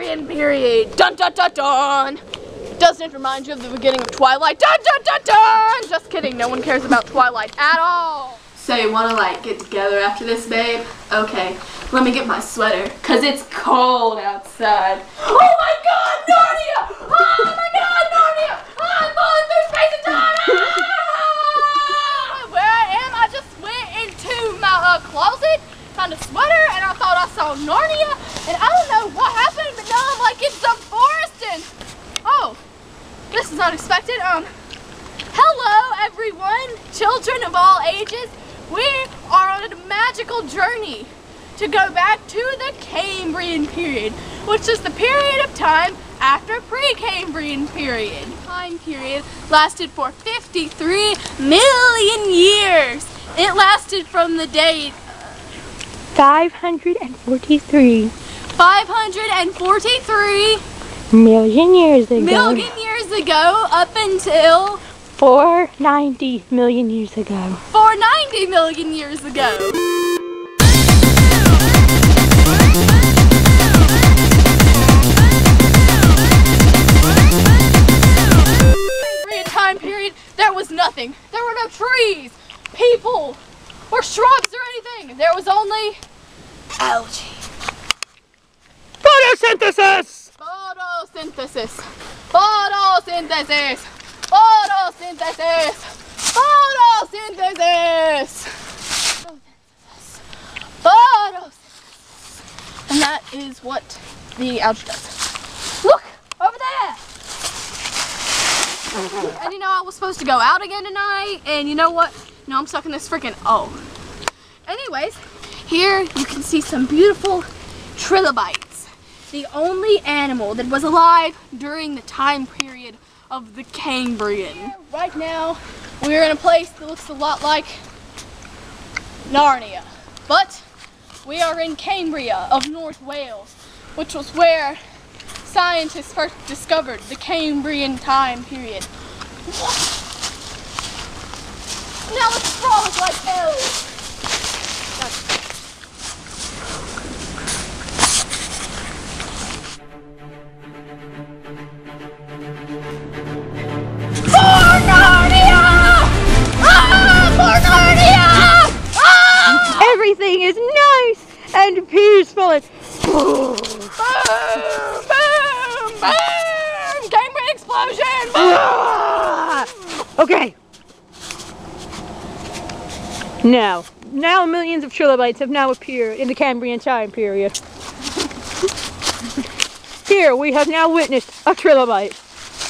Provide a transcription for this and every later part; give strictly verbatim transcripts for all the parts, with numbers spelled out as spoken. Cambrian period. Dun dun dun dun! Doesn't it remind you of the beginning of Twilight? Dun dun dun dun! Just kidding, no one cares about Twilight at all! So you wanna like get together after this, babe? Okay, let me get my sweater, cause it's cold outside. Oh my god, Narnia! Oh my god, Narnia! I'm falling through space and time! Ah! Where am I? Just went into my uh, closet, found a sweater, and I thought I saw Narnia, and I don't know what happened, but now I'm like in some forest and oh, this is unexpected. Um, hello everyone, children of all ages. We are on a magical journey to go back to the Cambrian period, which is the period of time after pre-Cambrian period. Time period lasted for fifty-three million years. It lasted from the date five hundred forty-three. five hundred forty-three million years ago. Million years ago up until four hundred ninety million years ago. four hundred ninety million years ago. During a time period, there was nothing. There were no trees, people, or shrubs or anything. There was only algae. Photosynthesis! Photosynthesis. Photosynthesis. Photosynthesis! Photosynthesis! Photosynthesis! Photosynthesis! And that is what the algae does. Look! Over there! And you know, I was supposed to go out again tonight, and you know what? No, I'm stuck in this freaking oh. Anyways, here you can see some beautiful trilobites. The only animal that was alive during the time period of the Cambrian. Right now, we're in a place that looks a lot like Narnia, but we are in Cambria of North Wales, which was where scientists first discovered the Cambrian time period. Now let's frolic like hell. Everything is nice and peaceful and boom! Boom! Boom! Boom! Cambrian explosion! Boom. Okay. Now, now millions of trilobites have now appeared in the Cambrian time period. Here we have now witnessed a trilobite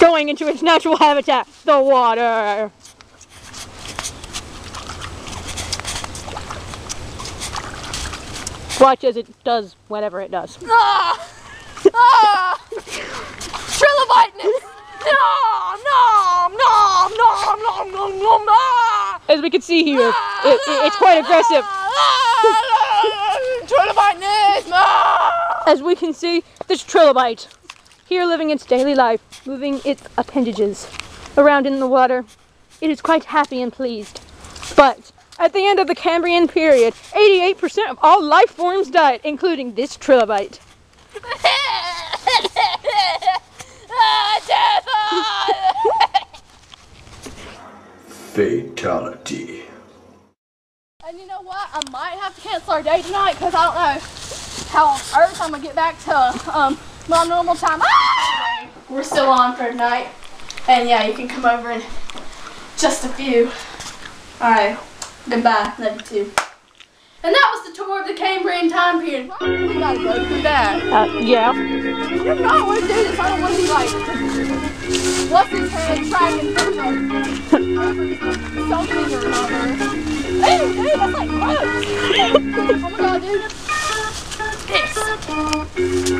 going into its natural habitat, the water. Watch as it does whatever it does. Ah! Ah! Trilobiteness! Nom, nom, nom, nom, nom, nom, nom, ah! As we can see here, ah, it, it, it's quite aggressive. Ah, trilobiteness! Ah! As we can see, this trilobite, here living its daily life, moving its appendages around in the water, it is quite happy and pleased. But at the end of the Cambrian period, eighty-eight percent of all life forms died, including this trilobite. Fatality. And you know what? I might have to cancel our date tonight because I don't know how on earth I'm going to get back to um, my normal time. Ah! We're still on for tonight. And yeah, you can come over in just a few. Alright. Goodbye, love you too. And that was the tour of the Cambrian time period. Why do we gotta go through that? Uh, yeah. You're not want to do this. I don't want to be like, what's his head, dragging from the something or another. Ew, dude, that's like gross. Oh my god, dude. This.